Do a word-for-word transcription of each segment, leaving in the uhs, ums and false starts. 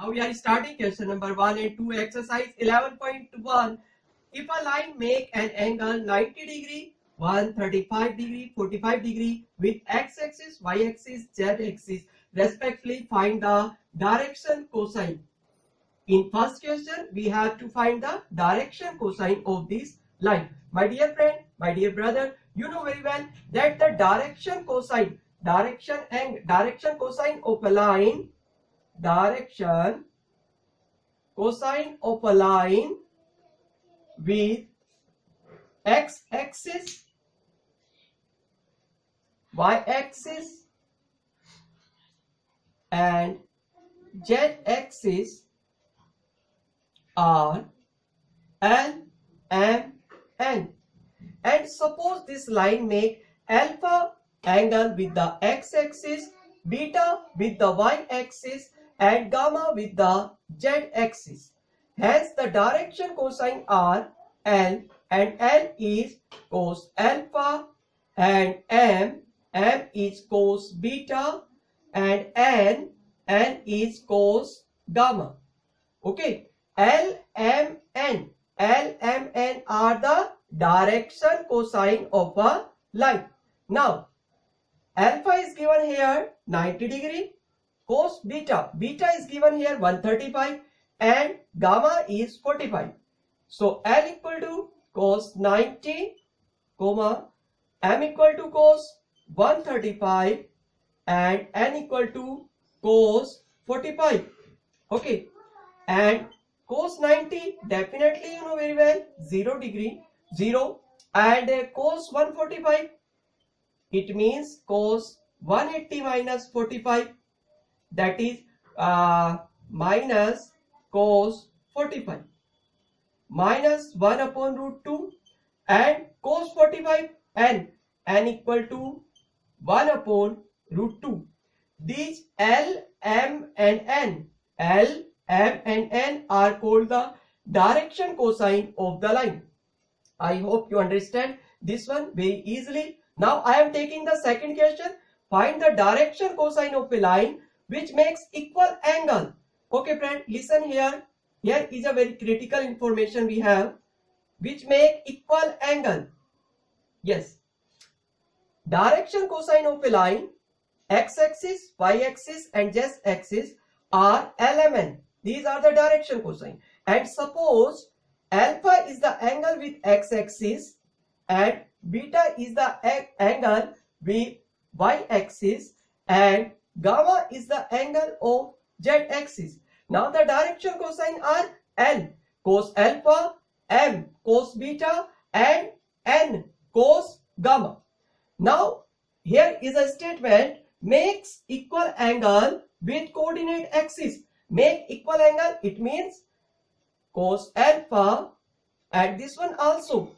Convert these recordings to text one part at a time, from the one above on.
Now we are starting question number one and two exercise eleven point one. If a line make an angle ninety degree, one hundred thirty-five degree, forty-five degree with x-axis, y-axis, z-axis respectively, find the direction cosine. In first question we have to find the direction cosine of this line. My dear friend, my dear brother, you know very well that the direction cosine, direction and direction cosine of a line, direction cosine of a line with x-axis, y-axis and z-axis are L, M, N. And suppose this line make alpha angle with the x-axis, beta with the y-axis and gamma with the z-axis. Hence the direction cosine are L, and L is cos alpha, and M, M is cos beta, and N, N is cos gamma. Okay, L, M, N, L, M, N are the direction cosine of a line. Now, alpha is given here ninety degree, cos beta, beta is given here one hundred thirty-five and gamma is forty-five. So L equal to cos ninety, comma, M equal to cos one hundred thirty-five and N equal to cos forty-five. Okay, and cos ninety definitely you know very well zero degree, zero, and uh, cos one hundred forty-five, it means cos one hundred eighty minus forty-five, that is uh, minus cos forty-five, minus one upon root two, and cos forty-five n, n equal to one upon root two. These L, M and N, L, M and N are called the direction cosine of the line. I hope you understand this one very easily. Now I am taking the second question. Find the direction cosine of a line which makes equal angle. Okay friend, listen here. Here is a very critical information we have, which make equal angle. Yes. Direction cosine of a line, x-axis, y-axis and z-axis are L, M, N. These are the direction cosine. And suppose alpha is the angle with x-axis and beta is the angle with y-axis and gamma is the angle of z-axis. Now the direction cosine are L, cos alpha, M, cos beta and N, cos gamma. Now here is a statement, makes equal angle with coordinate axis. Make equal angle, it means cos alpha and this one also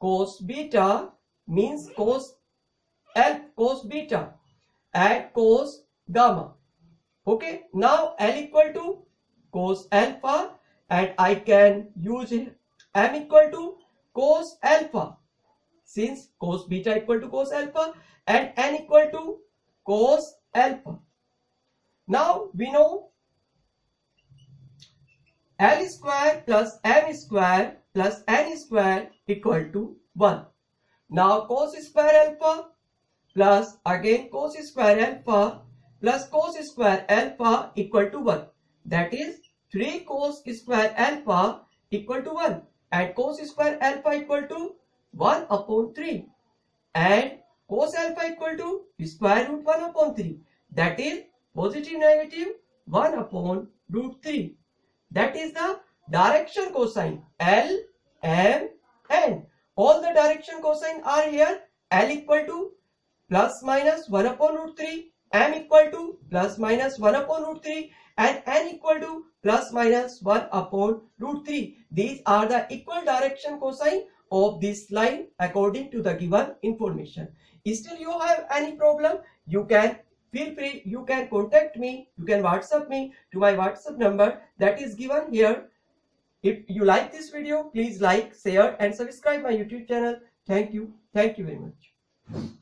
cos beta, means cos L, cos beta and cos gamma. Okay, now L equal to cos alpha and I can use M equal to cos alpha, since cos beta equal to cos alpha and N equal to cos alpha. Now we know L square plus M square plus N square equal to one. Now cos square alpha plus again cos square alpha plus cos square alpha equal to one. That is three cos square alpha equal to one. And cos square alpha equal to one upon three. And cos alpha equal to square root one upon three. That is positive negative one upon root three. That is the direction cosine L, M, N. All the direction cosine are here. L equal to plus minus one upon root three, M equal to plus minus one upon root three and N equal to plus minus one upon root three. These are the equal direction cosine of this line according to the given information. Still you have any problem, you can feel free, you can contact me, you can WhatsApp me to my WhatsApp number that is given here. If you like this video, please like, share and subscribe my YouTube channel. Thank you. Thank you very much.